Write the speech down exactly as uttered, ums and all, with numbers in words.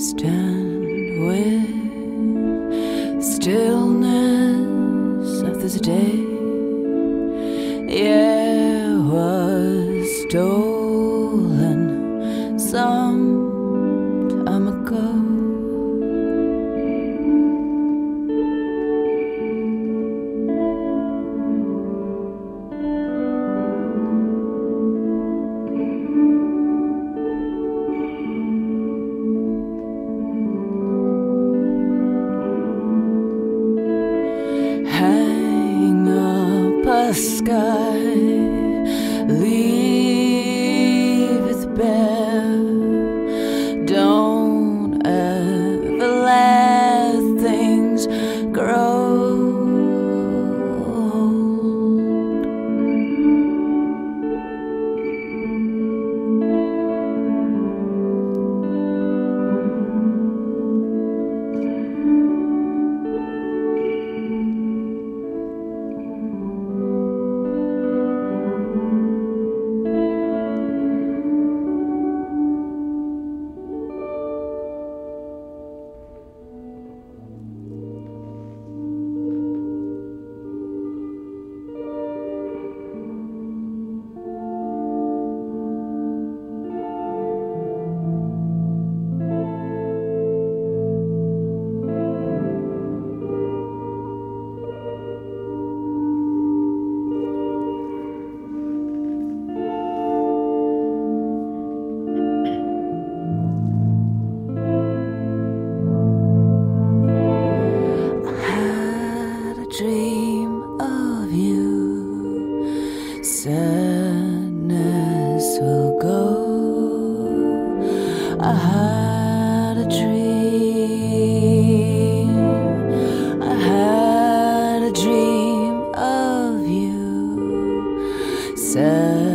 Stand with stillness of this day. Yeah, was stolen some time ago. The sky leaveth bare. Don't ever let things grow said.